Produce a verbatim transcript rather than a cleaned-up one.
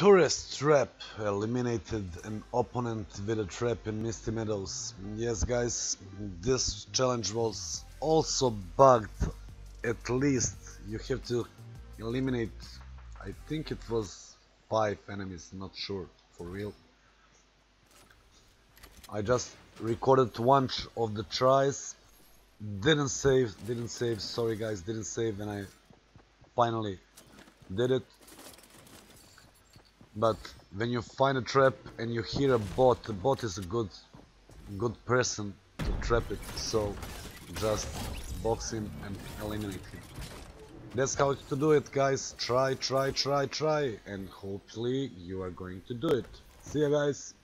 Tourist Trap eliminated an opponent with a trap in Misty Meadows. Yes guys, this challenge was also bugged. At least you have to eliminate, I think it was five enemies, not sure, for real. I just recorded one of the tries, didn't save, didn't save, sorry guys, didn't save, and I finally did it. But when you find a trap and you hear a bot, the bot is a good good person to trap it, so just box him and eliminate him. That's how to do it, guys. Try, try, try, try, and hopefully you are going to do it. See ya, guys.